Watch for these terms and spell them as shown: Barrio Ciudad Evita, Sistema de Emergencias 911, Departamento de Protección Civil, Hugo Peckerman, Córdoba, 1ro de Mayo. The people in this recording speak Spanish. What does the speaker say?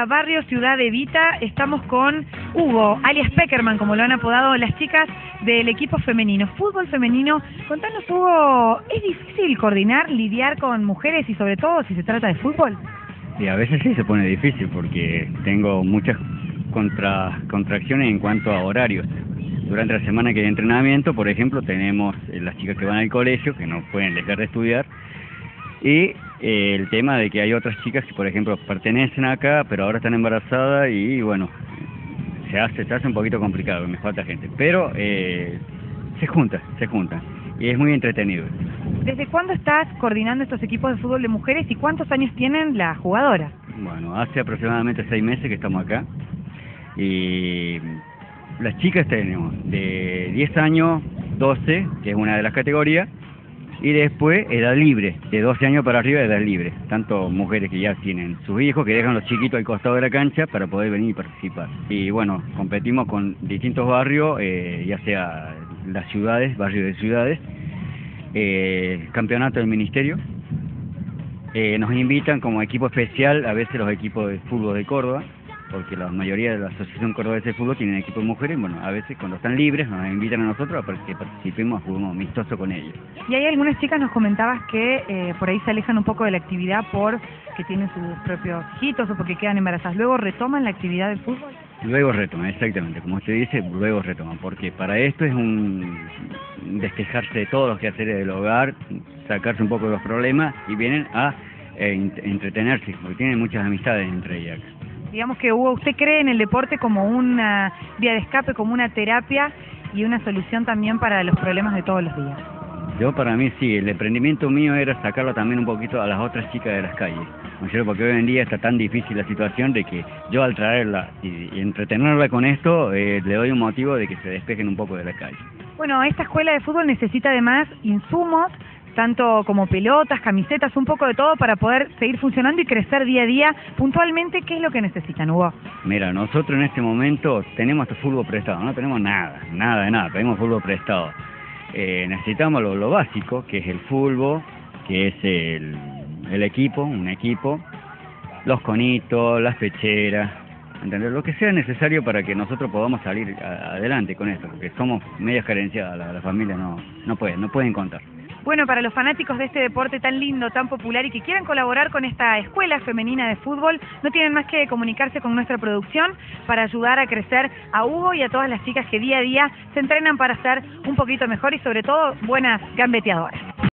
a Barrio Ciudad Evita. Estamos con Hugo, alias Peckerman, como lo han apodado las chicas del equipo femenino. Fútbol femenino, contanos, Hugo, ¿es difícil coordinar, lidiar con mujeres y sobre todo si se trata de fútbol? Sí, a veces sí se pone difícil porque tengo muchas contracciones en cuanto a horarios. Durante la semana que hay entrenamiento, por ejemplo, tenemos las chicas que van al colegio, que no pueden dejar de estudiar, y el tema de que hay otras chicas que, por ejemplo, pertenecen acá, pero ahora están embarazadas y, bueno, se hace un poquito complicado, me falta gente. Pero se junta y es muy entretenido. ¿Desde cuándo estás coordinando estos equipos de fútbol de mujeres y cuántos años tienen las jugadoras? Bueno, hace aproximadamente 6 meses que estamos acá y las chicas tenemos de 10 años, 12, que es una de las categorías, y después edad libre, de 12 años para arriba edad libre, tanto mujeres que ya tienen sus hijos, que dejan los chiquitos al costado de la cancha para poder venir y participar. Y bueno, competimos con distintos barrios, ya sea las ciudades, barrios de ciudades, campeonato del ministerio. Nos invitan como equipo especial a veces los equipos de fútbol de Córdoba, porque la mayoría de la Asociación Cordobesa de Fútbol tienen equipos de mujeres, bueno, a veces cuando están libres nos invitan a nosotros para que participemos a fútbol amistoso con ellos. Y hay algunas chicas, nos comentabas que por ahí se alejan un poco de la actividad porque tienen sus propios hijitos o porque quedan embarazadas, ¿luego retoman la actividad del fútbol? Luego retoman, exactamente, como usted dice, luego retoman, porque para esto es un despejarse de todos los quehaceres del hogar, sacarse un poco de los problemas y vienen a entretenerse, porque tienen muchas amistades entre ellas. Digamos que, Hugo, ¿usted cree en el deporte como una vía de escape, como una terapia y una solución también para los problemas de todos los días? Yo, para mí, sí. El emprendimiento mío era sacarlo también un poquito a las otras chicas de las calles, ¿no? Porque hoy en día está tan difícil la situación de que yo, al traerla y entretenerla con esto, le doy un motivo de que se despejen un poco de la calle. Bueno, esta escuela de fútbol necesita además insumos, tanto como pelotas, camisetas, un poco de todo para poder seguir funcionando y crecer día a día. Puntualmente, ¿qué es lo que necesitan, Hugo? Mira, nosotros en este momento tenemos hasta fútbol prestado, no tenemos nada, tenemos fútbol prestado. Necesitamos lo básico, que es el fútbol, que es el equipo, un equipo, los conitos, las pecheras, ¿entendés? Lo que sea necesario para que nosotros podamos salir adelante con esto, porque somos medias carenciadas, la familia no pueden contar. Bueno, para los fanáticos de este deporte tan lindo, tan popular y que quieran colaborar con esta escuela femenina de fútbol, no tienen más que comunicarse con nuestra producción para ayudar a crecer a Hugo y a todas las chicas que día a día se entrenan para ser un poquito mejor y sobre todo buenas gambeteadoras.